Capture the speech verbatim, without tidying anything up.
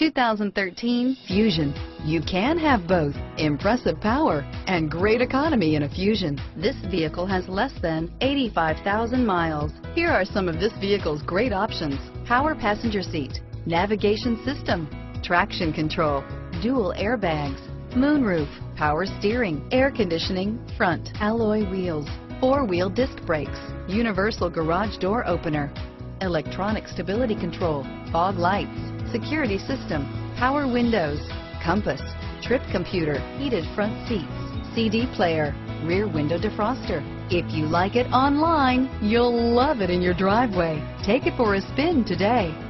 two thousand thirteen Fusion. You can have both impressive power and great economy in a Fusion. This vehicle has less than eighty-five thousand miles. Here are some of this vehicle's great options: power passenger seat, navigation system, traction control, dual airbags, moonroof, power steering, air conditioning, front alloy wheels, four-wheel disc brakes, universal garage door opener, electronic stability control, fog lights, security system, power windows, compass, trip computer, heated front seats, C D player, rear window defroster. If you like it online, you'll love it in your driveway. Take it for a spin today.